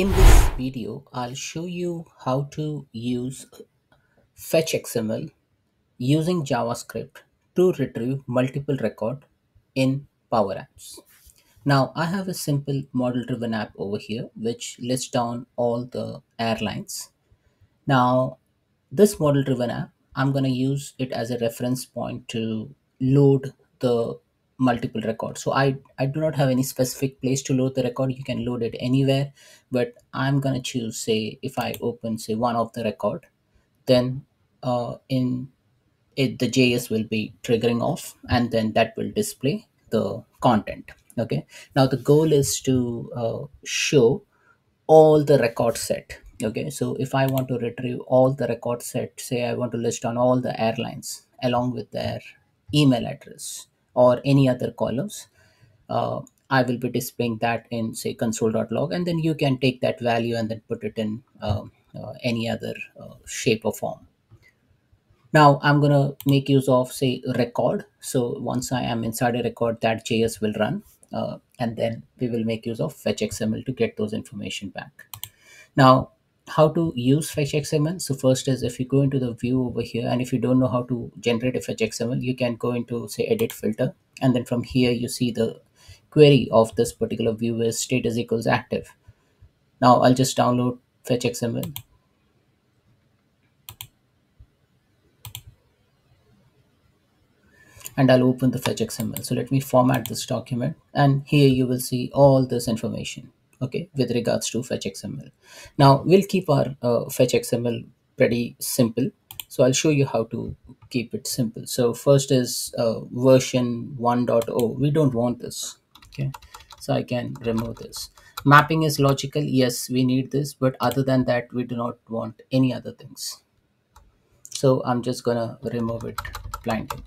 In this video, I'll show you how to use Fetch XML using JavaScript to retrieve multiple records in Power Apps. Now, I have a simple model-driven app over here, which lists down all the airlines. Now, this model-driven app, I'm going to use it as a reference point to load the multiple records. So I do not have any specific place to load the record. You can load it anywhere, but I'm going to choose, say, if I open, say, one of the record, then the JS will be triggering off, and then that will display the content. Okay. Now the goal is to show all the record set. Okay. So if I want to retrieve all the record set, say I want to list on all the airlines along with their email address or any other columns, I will be displaying that in, say, console.log, and then you can take that value and then put it in any other shape or form. Now I'm going to make use of, say, record. So once I am inside a record, that JS will run, and then we will make use of Fetch XML to get those information back. Now, how to use Fetch XML? So first is, if you go into the view over here, and if you don't know how to generate a Fetch XML, you can go into, say, edit filter, and then from here you see the query of this particular view is status equals active. Now I'll just download Fetch XML. And I'll open the Fetch XML. So let me format this document, and here you will see all this information, okay, with regards to Fetch XML. Now we'll keep our Fetch XML pretty simple. So I'll show you how to keep it simple. So first is version 1.0. We don't want this, okay? So I can remove this. Mapping is logical. Yes, we need this, but other than that, we do not want any other things. So I'm just gonna remove it blindly.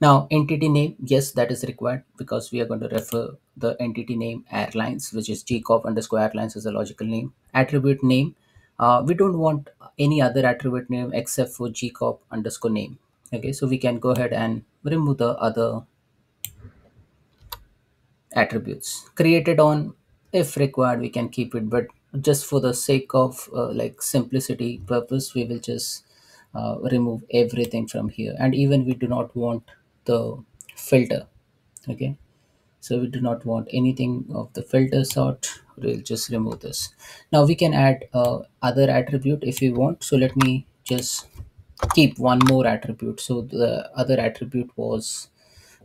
Now, entity name, yes, that is required because we are going to refer the entity name airlines, which is gcorp_airlines is a logical name. Attribute name, we don't want any other attribute name except for gcorp_name. Okay, so we can go ahead and remove the other attributes. Created on, if required, we can keep it, but just for the sake of like simplicity purpose, we will just remove everything from here. And even we do not want the filter, okay, so we do not want anything of the filter sort. We'll just remove this. Now we can add other attribute if we want. So let me just keep one more attribute. So the other attribute was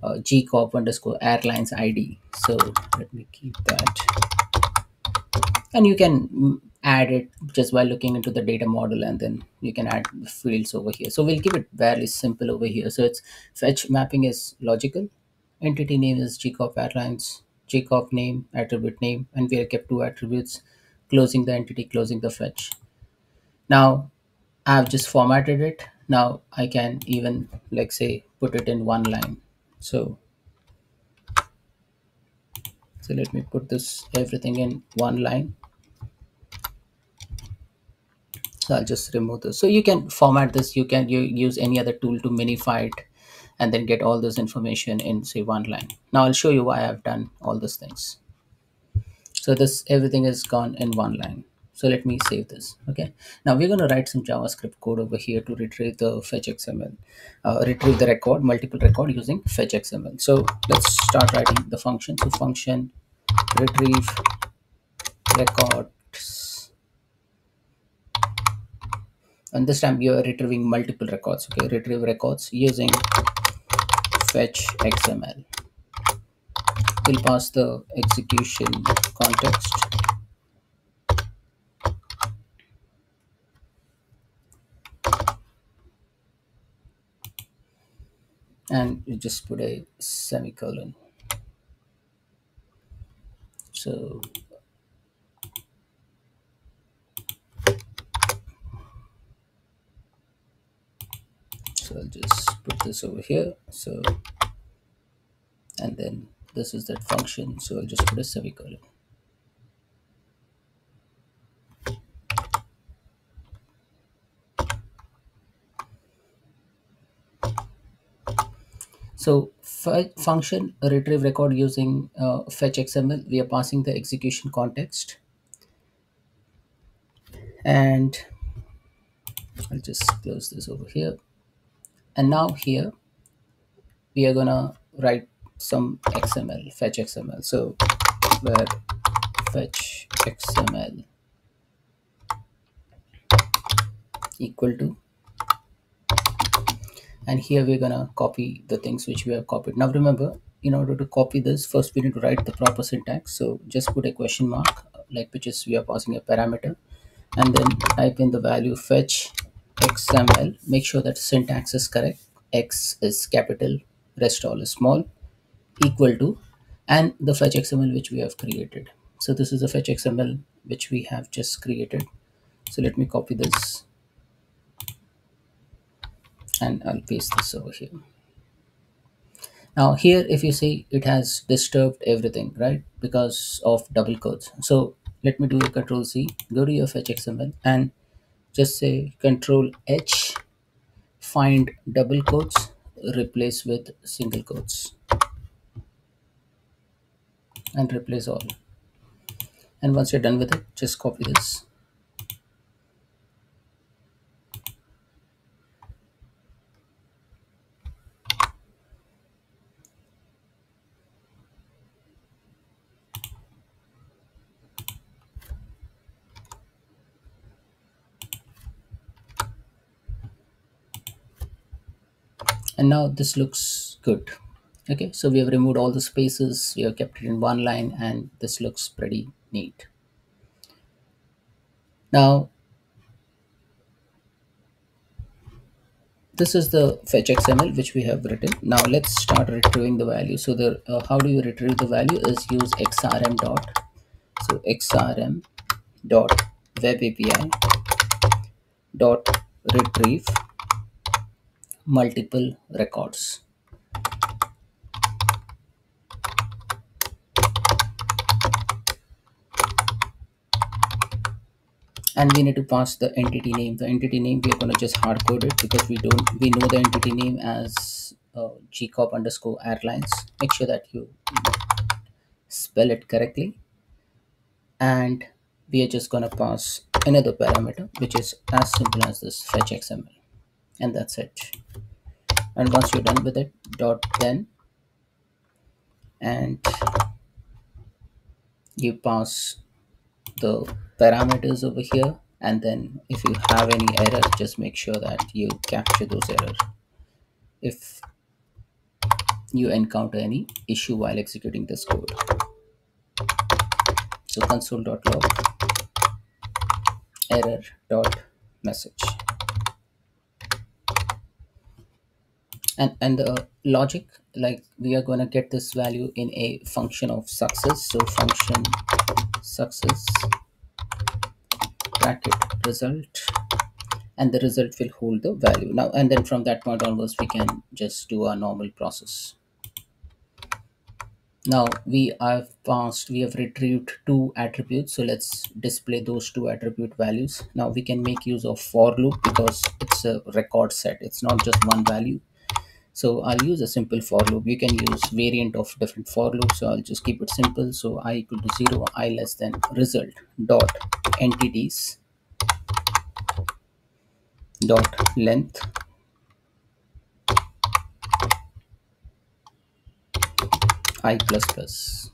gcorp_airlines id, so let me keep that, and you can add it just by looking into the data model, and then you can add the fields over here. So we'll keep it fairly simple over here. So it's Fetch mapping is logical, entity name is gcorp airlines, gcorp name, attribute name, and we have kept two attributes, closing the entity, closing the fetch. Now I've just formatted it. Now I can even, like, say, put it in one line. So let me put this everything in one line. So I'll just remove this. So you can format this. You can use any other tool to minify it and then get all this information in, say, one line. Now I'll show you why I've done all these things. So this, everything is gone in one line. So let me save this. Okay. Now we're going to write some JavaScript code over here to retrieve the Fetch XML, retrieve the record, multiple record using Fetch XML. So let's start writing the function. So function retrieve records. And this time you are retrieving multiple records. Okay, retrieve records using Fetch XML. We'll pass the execution context. And you just put a semicolon. So I'll just put this over here. So, and then this is that function. So I'll just put a semicolon. So function retrieve record using fetch XML. We are passing the execution context, and I'll just close this over here. And now here we are gonna write some XML, fetch XML. So where fetch XML equal to, and here we're gonna copy the things which we have copied. Now remember, in order to copy this, first we need to write the proper syntax. So just put a question mark, like which is we are passing a parameter, and then type in the value fetch XML. Make sure that syntax is correct. X is capital, rest all is small, equal to, and the fetch XML which we have created. So this is the fetch XML which we have just created. So let me copy this and I'll paste this over here. Now here, if you see, it has disturbed everything, right? Because of double quotes. So let me do a control C, go to your fetch XML and just say control H, find double quotes, replace with single quotes, and replace all. And once you're done with it, just copy this. And now this looks good. Okay, so we have removed all the spaces, we have kept it in one line, and this looks pretty neat. Now, this is the fetch XML which we have written. Now let's start retrieving the value. So the how do you retrieve the value is use XRM dot. So XRM dot web API dot retrieve multiple records. And we need to pass the entity name. The entity name we are going to just hard code it because we know the entity name as gcorp_airlines. Make sure that you spell it correctly. And we are just going to pass another parameter which is as simple as this fetch XML. And that's it. And once you're done with it, dot then, and you pass the parameters over here, and then if you have any error, just make sure that you capture those errors if you encounter any issue while executing this code. So console.log error.message. And the logic, like we are going to get this value in a function of success. So function success bracket result, and the result will hold the value now. And then from that point onwards, we can just do our normal process. Now we have retrieved two attributes. So let's display those two attribute values. Now we can make use of for loop because it's a record set. It's not just one value. So I'll use a simple for loop. You can use variant of different for loops. So I'll just keep it simple. So I equal to 0, I less than result dot entities dot length I plus plus.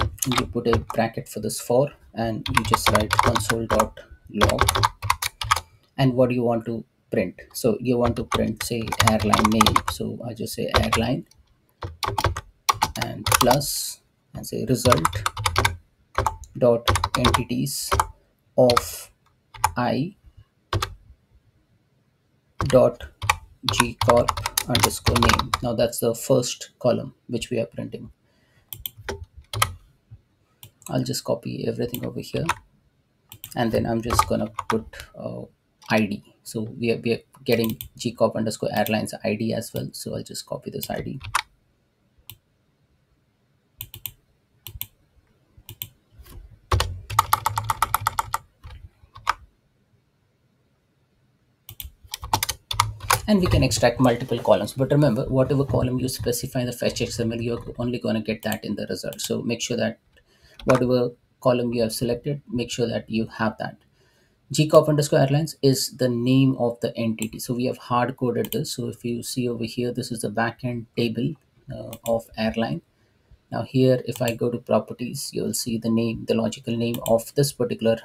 You put a bracket for this for, and you just write console dot log. And what do you want to print? So you want to print, say, airline name. So I just say airline and plus, and say result dot entities of I dot gcorp_name. Now that's the first column which we are printing. I'll just copy everything over here, and then I'm just gonna put ID. So we are getting gcorp_airlines ID as well. So I'll just copy this ID. and we can extract multiple columns. But remember, whatever column you specify in the fetch XML, you're only going to get that in the result. So make sure that whatever column you have selected, make sure that you have that. gcorp_airlines is the name of the entity. So we have hard coded this. So if you see over here, this is the backend table of airline. Now here, if I go to properties, you will see the name, the logical name of this particular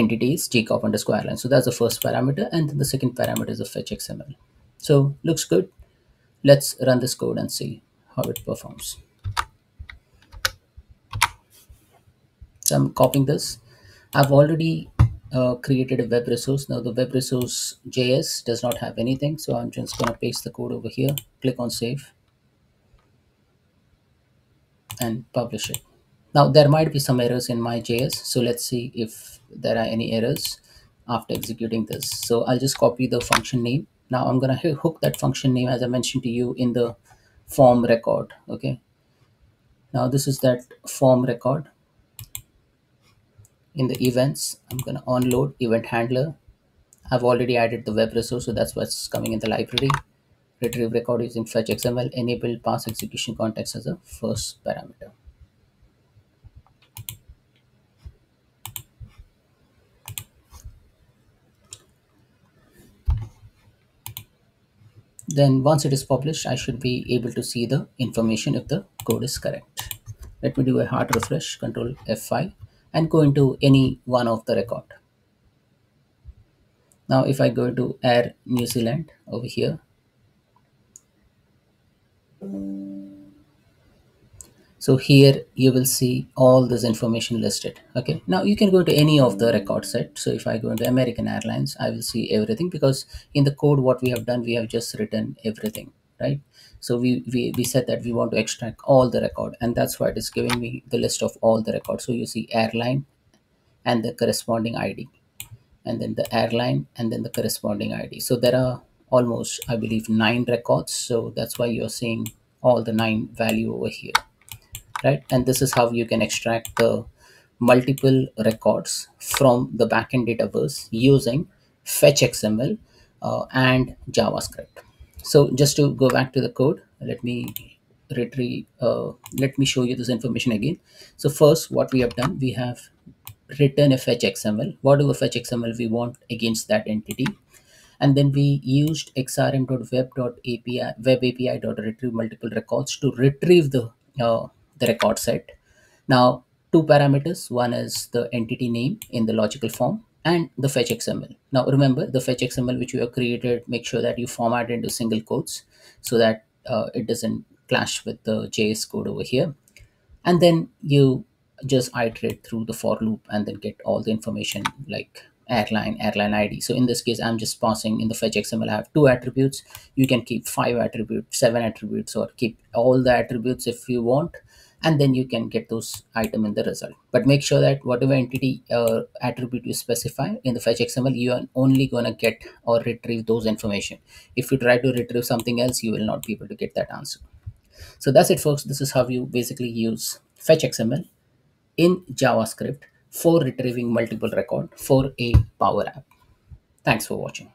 entity is gcorp_airlines. So that's the first parameter. And then the second parameter is the fetch XML. So looks good. Let's run this code and see how it performs. So I'm copying this. I've already created a web resource. Now the web resource JS does not have anything. So I'm just going to paste the code over here, click on save, and publish it. Now there might be some errors in my JS. So let's see if there are any errors after executing this. So I'll just copy the function name. Now I'm going to hook that function name, as I mentioned to you, in the form record. Okay. Now this is that form record. In the events, I'm going to onload event handler. I've already added the web resource, so that's what's coming in the library. Retrieve record using fetch XML, enable pass execution context as a first parameter. Then once it is published, I should be able to see the information if the code is correct. Let me do a hard refresh, Control F5. And go into any one of the record. Now if I go to Air New Zealand over here, so here you will see all this information listed. Okay, now you can go to any of the record set. So if I go into American Airlines, I will see everything, because in the code what we have done, we have just written everything, right? So we said that we want to extract all the record, and that's why it is giving me the list of all the records. So you see airline and the corresponding ID, and then the airline and then the corresponding ID. So there are almost, I believe, 9 records. So that's why you're seeing all the 9 value over here, right? And this is how you can extract the multiple records from the backend database using fetch XML and JavaScript. So just to go back to the code, let me retrieve, let me show you this information again. So first, what we have done, we have written a fetch XML, whatever fetch XML we want against that entity. And then we used xrm.web api.retrieve multiple records to retrieve the record set. Now, 2 parameters, one is the entity name in the logical form, and the fetch XML. Now remember, the fetch XML which you have created, make sure that you format it into single quotes so that it doesn't clash with the JS code over here. And then you just iterate through the for loop and then get all the information like airline ID. So in this case, I'm just passing in the fetch XML, I have 2 attributes. You can keep 5 attributes, 7 attributes, or keep all the attributes if you want. And then you can get those item in the result. But make sure that whatever entity attribute you specify in the fetch XML, you are only going to get or retrieve those information. If you try to retrieve something else, you will not be able to get that answer. So that's it, folks. This is how you basically use fetch XML in JavaScript for retrieving multiple records for a Power App. Thanks for watching.